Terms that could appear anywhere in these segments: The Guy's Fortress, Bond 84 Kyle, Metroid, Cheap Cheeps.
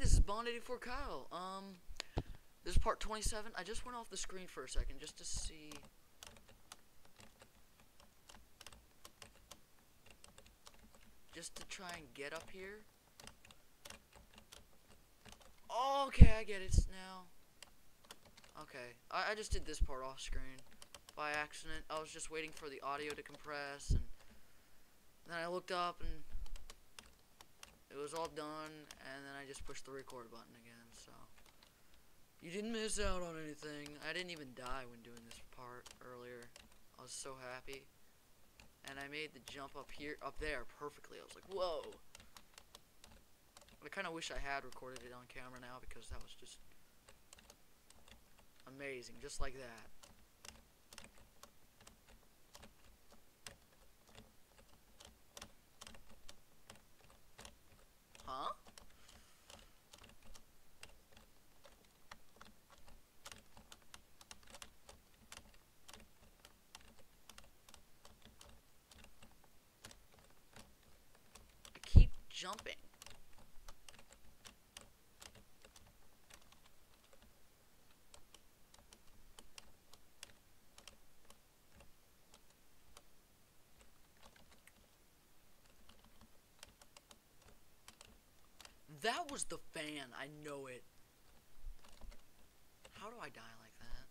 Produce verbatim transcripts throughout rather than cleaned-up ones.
this is Bond eighty-four Kyle. Um, this is part twenty-seven. I just went off the screen for a second just to see. Just to try and get up here. Oh, okay, I get it now. Okay, I, I just did this part off screen by accident. I was just waiting for the audio to compress, and then I looked up, and it was all done, and then I just pushed the record button again, so. You didn't miss out on anything. I didn't even die when doing this part earlier. I was so happy. And I made the jump up here, up there, perfectly. I was like, whoa. I kind of wish I had recorded it on camera now, because that was just amazing, just like that. Huh? I keep jumping. That was the fan, I know it. How do I die like that?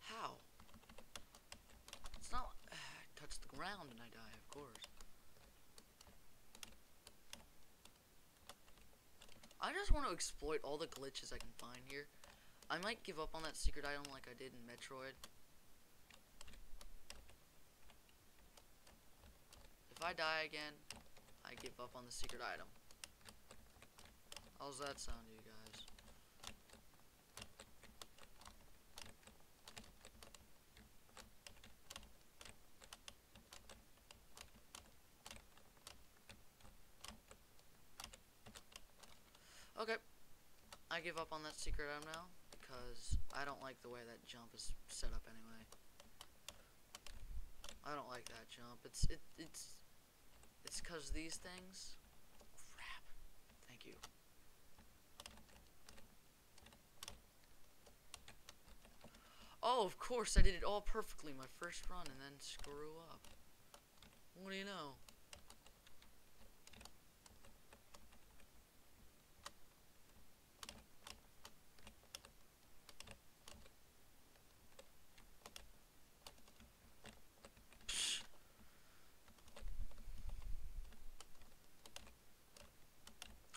How? It's not like, I touch the ground and I die, of course. I just want to exploit all the glitches I can find here. I might give up on that secret item like I did in Metroid. If I die again, I give up on the secret item. How's that sound to you guys? Okay, I give up on that secret item now because I don't like the way that jump is set up anyway. I don't like that jump. It's it it's. It's because these things. Crap. Thank you. Oh, of course, I did it all perfectly my first run and then screw up. What do you know?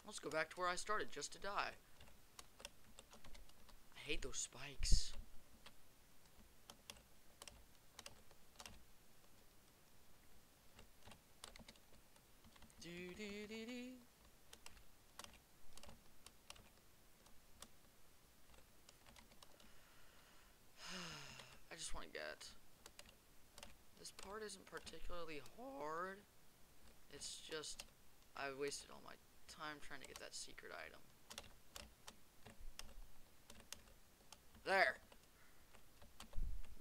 Let's go back to where I started just to die. I hate those spikes. Do do do do. I just want to get. This part isn't particularly hard. It's just I wasted all my time trying to get that secret item. There.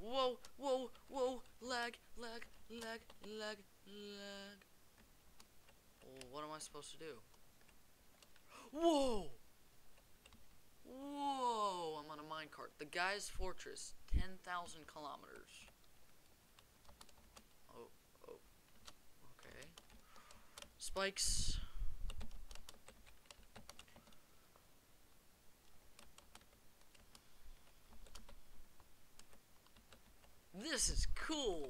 Whoa, whoa, whoa, lag, lag, lag, lag, lag. Well, what am I supposed to do? Whoa! Whoa, I'm on a minecart. The Guy's Fortress, ten thousand kilometers. Oh, oh, okay. Spikes. This is cool.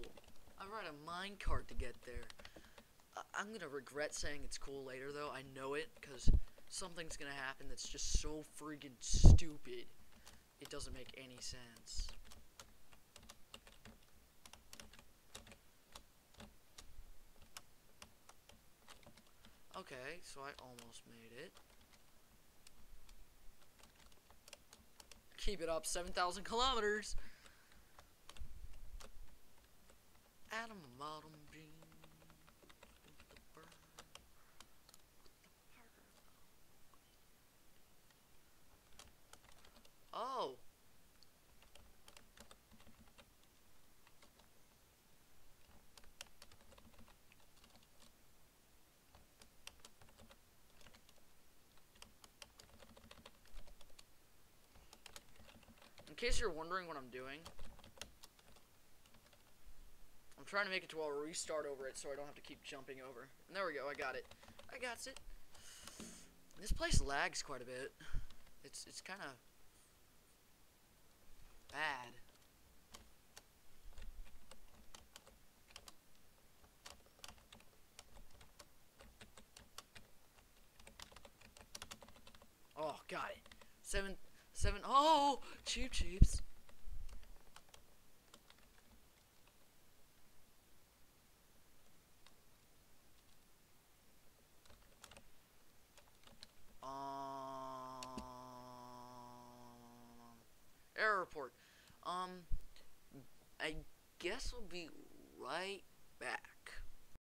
I ride a minecart to get there. I I'm gonna regret saying it's cool later, though. I know it, because something's gonna happen that's just so freaking stupid. It doesn't make any sense. Okay, so I almost made it. Keep it up, seven thousand kilometers. Adam bottom bean. Oh. in case you're wondering what I'm doing, I'm trying to make it to a restart over it so I don't have to keep jumping over. And there we go, I got it. I got it. This place lags quite a bit. It's it's kind of bad. Oh, got it. Seven, seven, oh, Cheap Cheeps. Um, error report. Um, I guess we'll be right back.